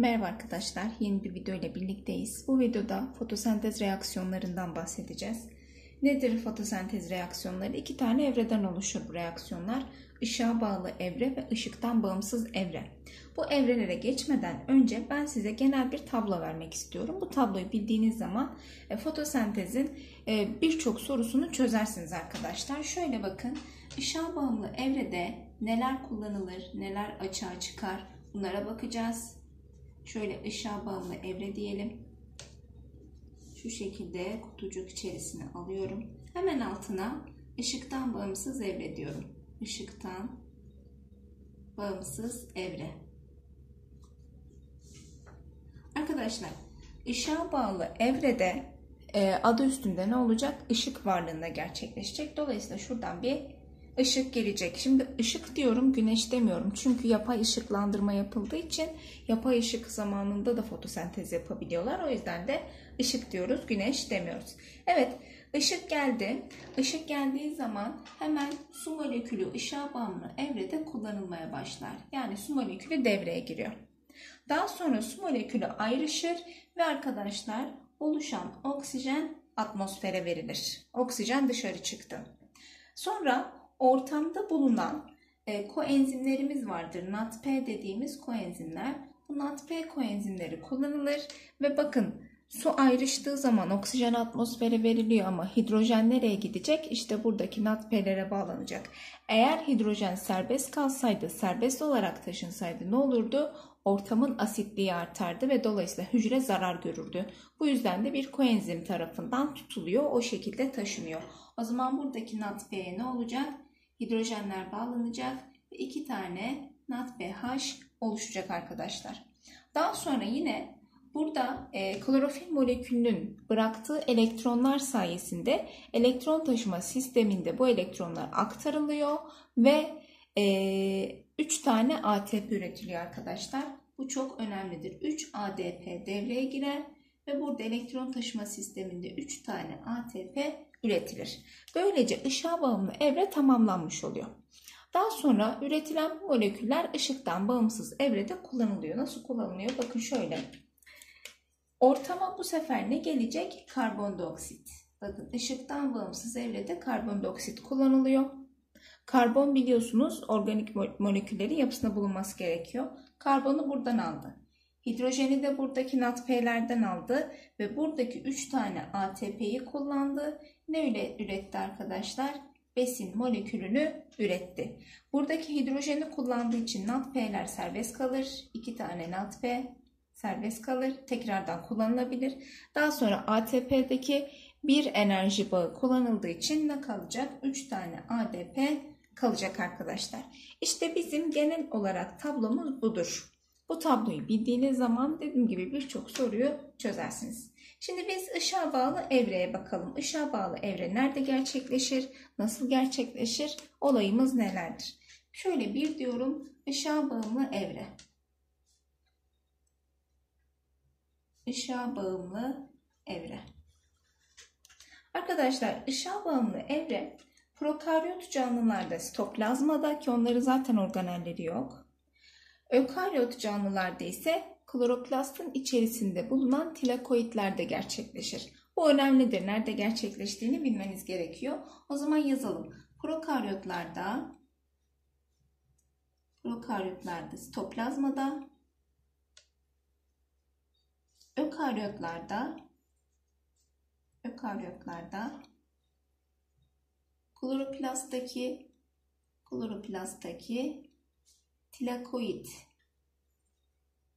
Merhaba arkadaşlar, yeni bir video ile birlikteyiz. Bu videoda fotosentez reaksiyonlarından bahsedeceğiz. Nedir fotosentez reaksiyonları? İki tane evreden oluşur bu reaksiyonlar. Işığa bağlı evre ve ışıktan bağımsız evre. Bu evrelere geçmeden önce ben size genel bir tablo vermek istiyorum. Bu tabloyu bildiğiniz zaman fotosentezin birçok sorusunu çözersiniz arkadaşlar. Şöyle bakın, ışığa bağımlı evrede neler kullanılır, neler açığa çıkar, bunlara bakacağız. Şöyle ışığa bağımlı evre diyelim. Şu şekilde kutucuk içerisine alıyorum. Hemen altına ışıktan bağımsız evre diyorum. Işıktan bağımsız evre. Arkadaşlar, ışığa bağlı evrede adı üstünde ne olacak? Işık varlığında gerçekleşecek. Dolayısıyla şuradan bir ışık gelecek. Şimdi ışık diyorum, güneş demiyorum. Çünkü yapay ışıklandırma yapıldığı için yapay ışık zamanında da fotosentez yapabiliyorlar. O yüzden de ışık diyoruz, güneş demiyoruz. Evet, ışık geldi. Işık geldiği zaman hemen su molekülü ışığa bağımlı evrede kullanılmaya başlar. Yani su molekülü devreye giriyor. Daha sonra su molekülü ayrışır ve arkadaşlar oluşan oksijen atmosfere verilir. Oksijen dışarı çıktı. Sonra ortamda bulunan koenzimlerimiz vardır. NADP dediğimiz koenzimler. Bu NADP koenzimleri kullanılır ve bakın, su ayrıştığı zaman oksijen atmosfere veriliyor ama hidrojen nereye gidecek? İşte buradaki NADP'lere bağlanacak. Eğer hidrojen serbest kalsaydı, serbest olarak taşınsaydı ne olurdu? Ortamın asitliği artardı ve dolayısıyla hücre zarar görürdü. Bu yüzden de bir koenzim tarafından tutuluyor, o şekilde taşınıyor. O zaman buradaki NADP'ye ne olacak? Hidrojenler bağlanacak ve 2 tane NADPH oluşacak arkadaşlar. Daha sonra yine burada klorofil molekülünün bıraktığı elektronlar sayesinde elektron taşıma sisteminde bu elektronlar aktarılıyor ve 3 tane ATP üretiliyor arkadaşlar. Bu çok önemlidir. 3 ADP devreye girer ve burada elektron taşıma sisteminde 3 tane ATP üretilir. Böylece ışığa bağımlı evre tamamlanmış oluyor. Daha sonra üretilen moleküller ışıktan bağımsız evrede kullanılıyor. Nasıl kullanılıyor? Bakın şöyle. Ortama bu sefer ne gelecek? Karbondioksit. Bakın, ışıktan bağımsız evrede karbondioksit kullanılıyor. Karbon biliyorsunuz organik moleküllerin yapısında bulunması gerekiyor. Karbonu buradan aldı. Hidrojeni de buradaki NADP'lerden aldı ve buradaki 3 tane ATP'yi kullandı. Ne üretti arkadaşlar? Besin molekülünü üretti. Buradaki hidrojeni kullandığı için NADP'ler serbest kalır. 2 tane NADP serbest kalır. Tekrardan kullanılabilir. Daha sonra ATP'deki bir enerji bağı kullanıldığı için ne kalacak? 3 tane ADP kalacak arkadaşlar. İşte bizim genel olarak tablomuz budur. Bu tabloyu bildiğiniz zaman dediğim gibi birçok soruyu çözersiniz. Şimdi biz ışığa bağlı evreye bakalım. Işığa bağlı evre nerede gerçekleşir? Nasıl gerçekleşir? Olayımız nelerdir? Şöyle bir diyorum, ışığa bağımlı evre. Işığa bağımlı evre. Arkadaşlar, ışığa bağımlı evre prokaryot canlılarda sitoplazmada, ki onların zaten organelleri yok. Ökaryot canlılarda ise kloroplastın içerisinde bulunan tilakoitlerde gerçekleşir. Bu önemlidir. Nerede gerçekleştiğini bilmeniz gerekiyor. O zaman yazalım. Prokaryotlarda sitoplazmada, ökaryotlarda kloroplasttaki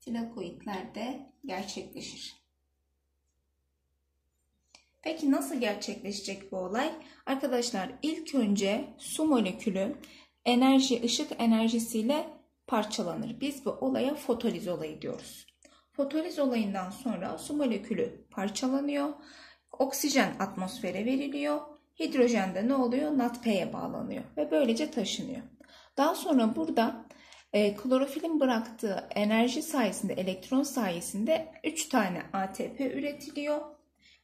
tilakoitlerde gerçekleşir. Peki nasıl gerçekleşecek bu olay? Arkadaşlar, ilk önce su molekülü ışık enerjisiyle parçalanır. Biz bu olaya fotoliz olayı diyoruz. Fotoliz olayından sonra su molekülü parçalanıyor. Oksijen atmosfere veriliyor. Hidrojen de ne oluyor? NADP'ye bağlanıyor ve böylece taşınıyor. Daha sonra burada klorofilin bıraktığı enerji sayesinde, elektron sayesinde 3 tane ATP üretiliyor.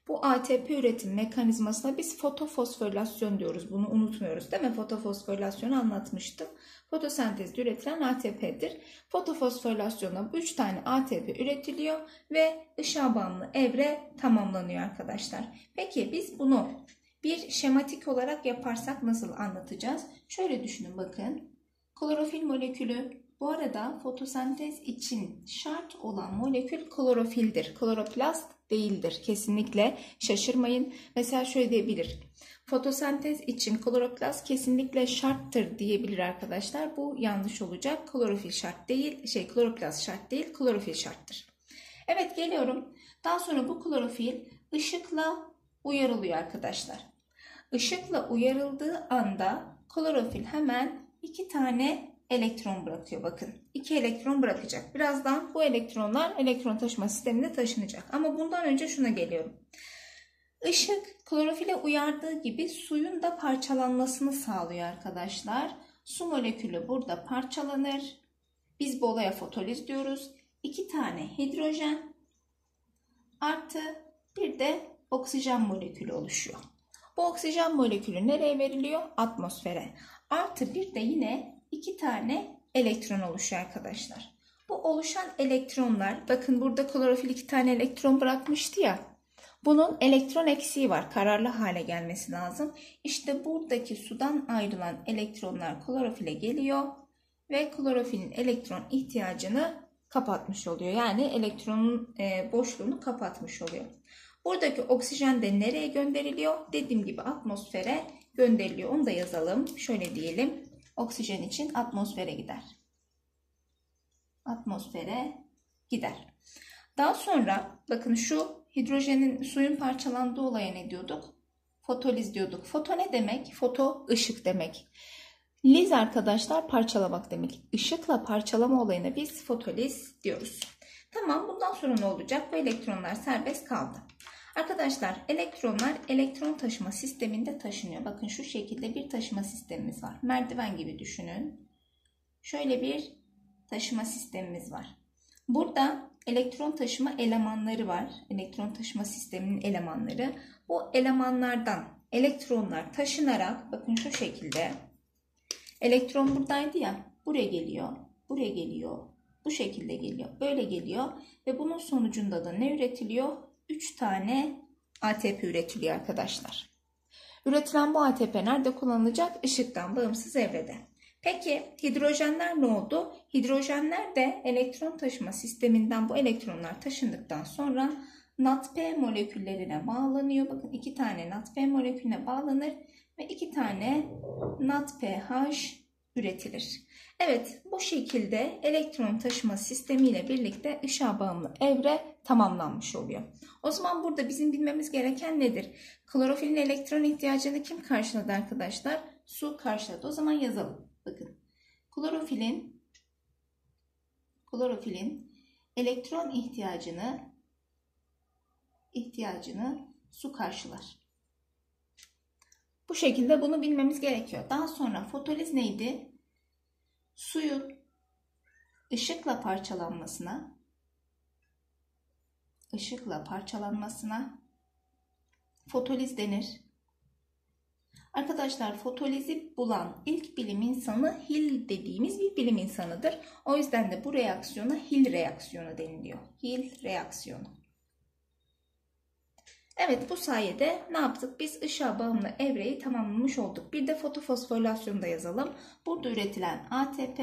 Bu ATP üretim mekanizmasına biz fotofosforilasyon diyoruz. Bunu unutmuyoruz değil mi? Fosforilasyonu anlatmıştım. fotosentezde üretilen ATP'dir. Fotofosforilasyonla bu 3 tane ATP üretiliyor ve ışığa bağımlı evre tamamlanıyor arkadaşlar. Peki biz bunu bir şematik olarak yaparsak nasıl anlatacağız? Şöyle düşünün bakın. Klorofil molekülü, bu arada fotosentez için şart olan molekül klorofildir. Kloroplast değildir. Kesinlikle şaşırmayın. Mesela şöyle diyebilir. Fotosentez için kloroplast kesinlikle şarttır diyebilir arkadaşlar. Bu yanlış olacak. Klorofil şart değil, kloroplast şart değil, klorofil şarttır. Evet, geliyorum. Daha sonra bu klorofil ışıkla uyarılıyor arkadaşlar. Işıkla uyarıldığı anda klorofil hemen 2 tane elektron bırakıyor. Bakın, 2 elektron bırakacak. Birazdan bu elektronlar elektron taşıma sistemine taşınacak. Ama bundan önce şuna geliyorum. Işık klorofile uyardığı gibi suyun da parçalanmasını sağlıyor arkadaşlar. Su molekülü burada parçalanır. Biz bu olaya fotoliz diyoruz. 2 tane hidrojen artı bir de oksijen molekülü oluşuyor. Bu oksijen molekülü nereye veriliyor? Atmosfere. Artı bir de yine 2 tane elektron oluşuyor arkadaşlar. Bu oluşan elektronlar, bakın burada klorofil 2 tane elektron bırakmıştı ya. Bunun elektron eksiği var. Kararlı hale gelmesi lazım. İşte buradaki sudan ayrılan elektronlar klorofile geliyor ve klorofilin elektron ihtiyacını kapatmış oluyor. Yani elektronun boşluğunu kapatmış oluyor. Buradaki oksijen de nereye gönderiliyor? Dediğim gibi atmosfere gönderiliyor. Onu da yazalım. Şöyle diyelim. Oksijen için atmosfere gider. Atmosfere gider. Daha sonra bakın şu hidrojenin suyun parçalandığı olaya ne diyorduk? Fotoliz diyorduk. Foto ne demek? Foto ışık demek. Liz arkadaşlar parçalamak demek. Işıkla parçalama olayına biz fotoliz diyoruz. Tamam, bundan sonra ne olacak? Bu elektronlar serbest kaldı. Arkadaşlar elektronlar elektron taşıma sisteminde taşınıyor. Bakın şu şekilde bir taşıma sistemimiz var. Merdiven gibi düşünün. Şöyle bir taşıma sistemimiz var. Burada elektron taşıma elemanları var. Elektron taşıma sisteminin elemanları. Bu elemanlardan elektronlar taşınarak bakın şu şekilde. Elektron buradaydı ya. Buraya geliyor. Buraya geliyor. Bu şekilde geliyor. Böyle geliyor. Ve bunun sonucunda da ne üretiliyor? 3 tane ATP üretiliyor arkadaşlar. Üretilen bu ATP nerede kullanılacak? Işıktan bağımsız evrede. Peki hidrojenler ne oldu? Hidrojenler de elektron taşıma sisteminden bu elektronlar taşındıktan sonra NADP moleküllerine bağlanıyor. Bakın 2 tane NADP molekülüne bağlanır ve 2 tane NADPH üretilir. Evet, bu şekilde elektron taşıma sistemiyle birlikte ışığa bağımlı evre tamamlanmış oluyor. O zaman burada bizim bilmemiz gereken nedir? Klorofilin elektron ihtiyacını kim karşıladı arkadaşlar? Su karşıladı. O zaman yazalım. Bakın, klorofilin elektron ihtiyacını su karşılar. Bu şekilde bunu bilmemiz gerekiyor. Daha sonra fotoliz neydi? Suyun ışıkla parçalanmasına fotoliz denir. Arkadaşlar fotolizi bulan ilk bilim insanı Hill dediğimiz bir bilim insanıdır. O yüzden de bu reaksiyona Hill reaksiyonu deniliyor. Hill reaksiyonu. Evet, bu sayede ne yaptık? Biz ışığa bağımlı evreyi tamamlamış olduk. Bir de fotofosforilasyonu da yazalım. Burada üretilen ATP,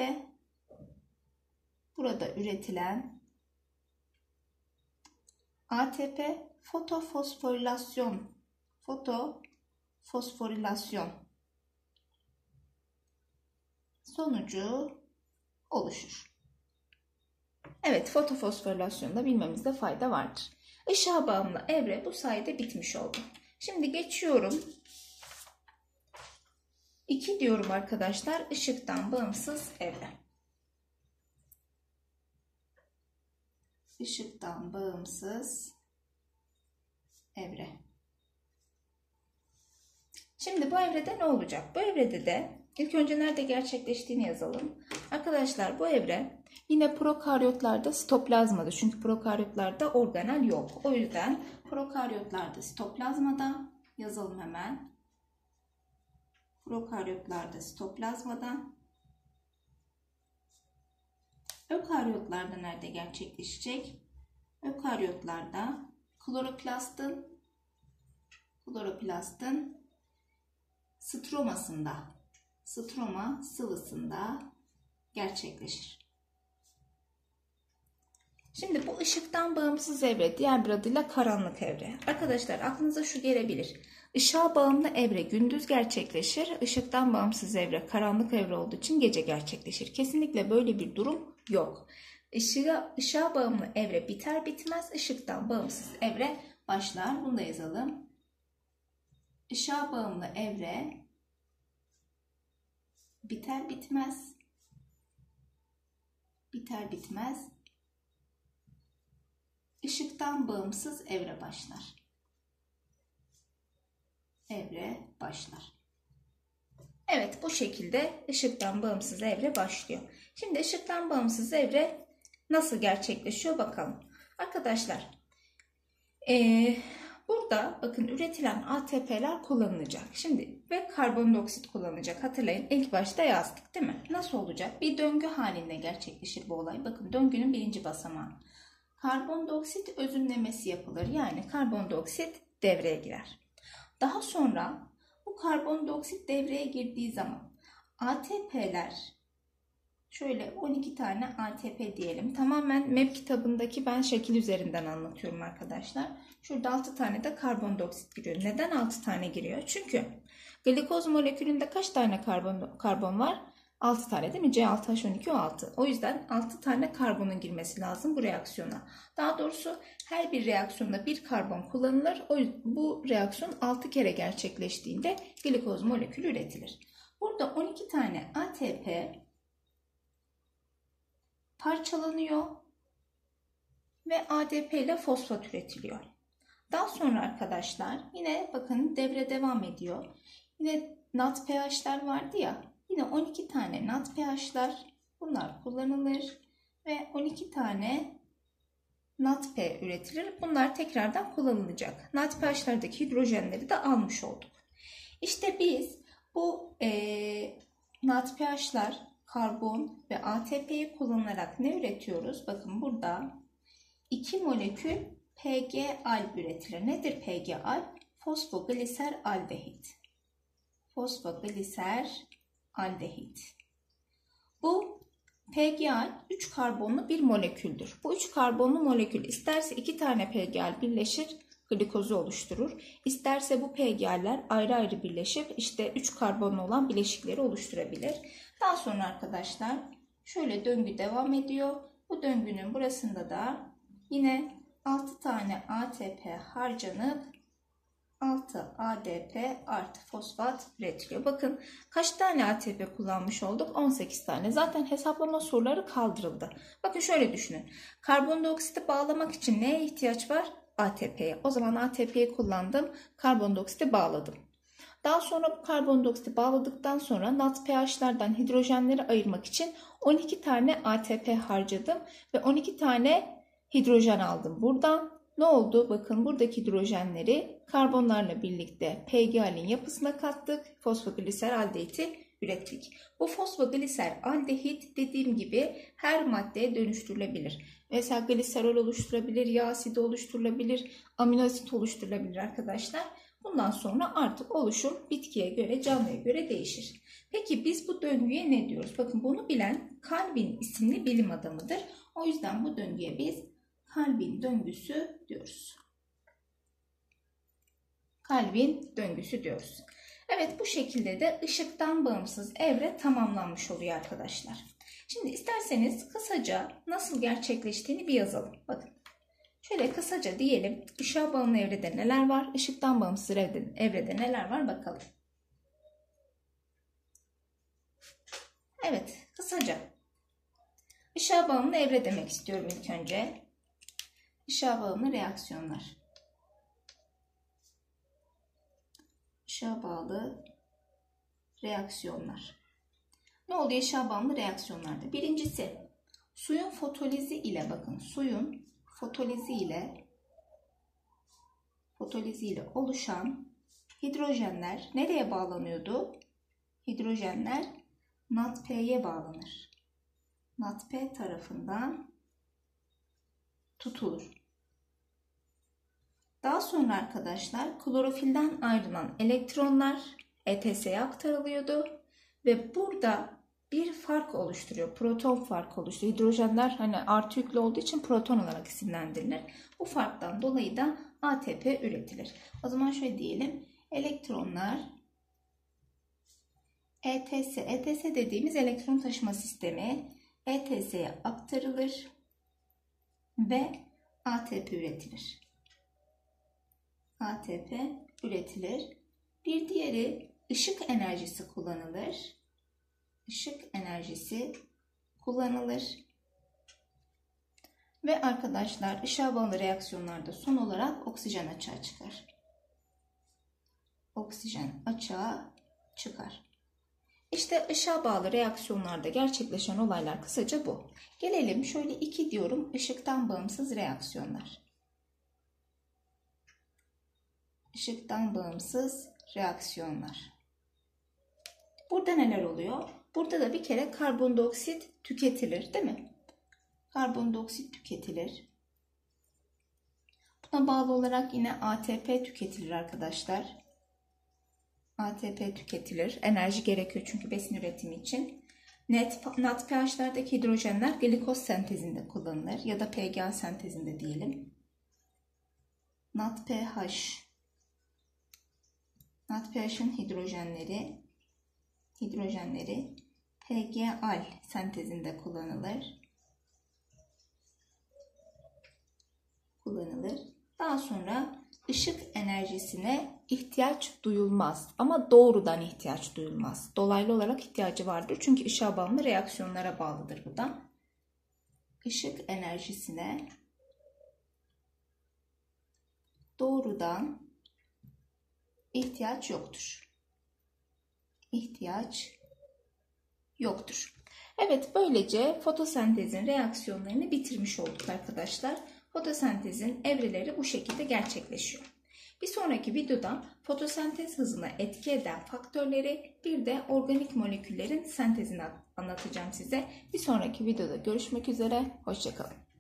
burada üretilen ATP fotofosforilasyon sonucu oluşur. Evet, fotofosforilasyonda bilmemizde fayda vardır. Işığa bağımlı evre bu sayede bitmiş oldu. Şimdi geçiyorum. 2 diyorum arkadaşlar. Işıktan bağımsız evre. Işıktan bağımsız evre. Şimdi bu evrede ne olacak? Bu evrede de ilk önce nerede gerçekleştiğini yazalım. Arkadaşlar bu evre yine prokaryotlarda sitoplazmada. Çünkü prokaryotlarda organel yok. O yüzden prokaryotlarda sitoplazmada yazalım hemen. Prokaryotlarda sitoplazmada Ökaryotlarda nerede gerçekleşecek? Ökaryotlarda kloroplastın stromasında, stroma sıvısında gerçekleşir. Şimdi bu ışıktan bağımsız evre, diğer bir adıyla karanlık evre. Arkadaşlar aklınıza şu gelebilir. Işığa bağımlı evre gündüz gerçekleşir. Işıktan bağımsız evre karanlık evre olduğu için gece gerçekleşir. Kesinlikle böyle bir durum yok. Işığa bağımlı evre biter bitmez ışıktan bağımsız evre başlar. Bunu da yazalım. Işığa bağımlı evre biter bitmez ışıktan bağımsız evre başlar. Evet, bu şekilde ışıktan bağımsız evre başlıyor. Şimdi ışıktan bağımsız evre nasıl gerçekleşiyor bakalım. Arkadaşlar burada bakın üretilen ATP'ler kullanılacak. Şimdi ve karbondioksit kullanılacak. Hatırlayın ilk başta yazdık değil mi? Nasıl olacak? Bir döngü halinde gerçekleşir bu olay. Bakın döngünün birinci basamağı. Karbondioksit özümlemesi yapılır. Yani karbondioksit devreye girer. Daha sonra bu karbondioksit devreye girdiği zaman ATP'ler, şöyle 12 tane ATP diyelim. Tamamen MEP kitabındaki ben şekil üzerinden anlatıyorum arkadaşlar. Şurada 6 tane de karbondioksit giriyor. Neden 6 tane giriyor? Çünkü glikoz molekülünde kaç tane karbon var? 6 tane değil mi? C6H12O6. O yüzden 6 tane karbonun girmesi lazım bu reaksiyona. Daha doğrusu her bir reaksiyonda bir karbon kullanılır. Bu reaksiyon 6 kere gerçekleştiğinde glikoz molekülü üretilir. Burada 12 tane ATP parçalanıyor ve ADP ile fosfat üretiliyor. Daha sonra arkadaşlar yine bakın devre devam ediyor. Yine NADPH'ler vardı ya. Yine 12 tane NADPH'lar, bunlar kullanılır ve 12 tane NADP üretilir. Bunlar tekrardan kullanılacak. NADPH'lerdeki hidrojenleri de almış olduk. İşte biz bu NADPH'lar, karbon ve ATP'yi kullanarak ne üretiyoruz? Bakın burada 2 molekül PGAL üretilir. Nedir PGAL? Fosfogliseraldehit. Aldehit. Bu PGAL 3 karbonlu bir moleküldür. Bu 3 karbonlu molekül isterse 2 tane PGAL birleşir, glikozu oluşturur. İsterse bu PGAL'ler ayrı ayrı birleşip işte 3 karbonlu olan bileşikleri oluşturabilir. Daha sonra arkadaşlar şöyle döngü devam ediyor. Bu döngünün burasında da yine 6 tane ATP harcanıp 6 ADP artı fosfat üretiliyor. Bakın kaç tane ATP kullanmış olduk? 18 tane. Zaten hesaplama soruları kaldırıldı. Bakın şöyle düşünün. Karbondioksiti bağlamak için neye ihtiyaç var? ATP'ye. O zaman ATP'yi kullandım. Karbondioksiti bağladım. Daha sonra bu karbondioksiti bağladıktan sonra NADPH'lerden hidrojenleri ayırmak için 12 tane ATP harcadım ve 12 tane hidrojen aldım buradan. Ne oldu? Bakın buradaki hidrojenleri karbonlarla birlikte PGAL'in yapısına kattık. Fosfogliseraldehit'i ürettik. Bu fosfogliseraldehit dediğim gibi her maddeye dönüştürülebilir. Mesela gliserol oluşturabilir, yağ asidi oluşturulabilir, amino asit oluşturulabilir arkadaşlar. Bundan sonra artık oluşum bitkiye göre, canlıya göre değişir. Peki biz bu döngüye ne diyoruz? Bakın bunu bilen Calvin isimli bilim adamıdır. O yüzden bu döngüye biz Calvin döngüsü diyoruz. Evet, bu şekilde de ışıktan bağımsız evre tamamlanmış oluyor arkadaşlar. Şimdi isterseniz kısaca nasıl gerçekleştiğini bir yazalım. Bakın şöyle kısaca diyelim. Işığa bağımlı evrede neler var? Işıktan bağımsız evrede neler var? Bakalım. Evet, kısaca. Işığa bağımlı evre demek istiyorum ilk önce. Işığa bağımlı reaksiyonlar. Işığa bağlı reaksiyonlar. Ne oluyor ışığa bağımlı reaksiyonlarda? Birincisi suyun fotolizi ile oluşan hidrojenler nereye bağlanıyordu? Hidrojenler NADP'ye bağlanır. NADP tarafından tutulur. Daha sonra arkadaşlar klorofilden ayrılan elektronlar ETS'ye aktarılıyordu ve burada bir fark oluşturuyor. Proton farkı oluşturuyor. Hidrojenler hani artı yüklü olduğu için proton olarak isimlendirilir. Bu farktan dolayı da ATP üretilir. O zaman şöyle diyelim. Elektronlar ETS. ETS dediğimiz elektron taşıma sistemi ETS'ye aktarılır ve ATP üretilir. ATP üretilir. Bir diğeri ışık enerjisi kullanılır. Işık enerjisi kullanılır. Ve arkadaşlar ışığa bağlı reaksiyonlarda son olarak oksijen açığa çıkar. Oksijen açığa çıkar. İşte ışığa bağlı reaksiyonlarda gerçekleşen olaylar kısaca bu. Gelelim şöyle 2 diyorum, ışıktan bağımsız reaksiyonlar. Işıktan bağımsız reaksiyonlar. Burada neler oluyor? Burada da bir kere karbondioksit tüketilir, değil mi? Karbondioksit tüketilir. Buna bağlı olarak yine ATP tüketilir arkadaşlar. ATP tüketilir. Enerji gerekiyor çünkü besin üretimi için. NADPH'lerdeki hidrojenler glikoz sentezinde kullanılır ya da PGAL sentezinde diyelim. NADPH'ın hidrojenleri PGAL sentezinde kullanılır. Daha sonra ışık enerjisine ihtiyaç duyulmaz ama doğrudan ihtiyaç duyulmaz. Dolaylı olarak ihtiyacı vardır çünkü ışığa bağımlı reaksiyonlara bağlıdır bu da. Işık enerjisine doğrudan ihtiyaç yoktur. İhtiyaç yoktur. Evet, böylece fotosentezin reaksiyonlarını bitirmiş olduk arkadaşlar. Fotosentezin evreleri bu şekilde gerçekleşiyor. Bir sonraki videoda fotosentez hızına etki eden faktörleri, bir de organik moleküllerin sentezini anlatacağım size. Bir sonraki videoda görüşmek üzere. Hoşça kalın.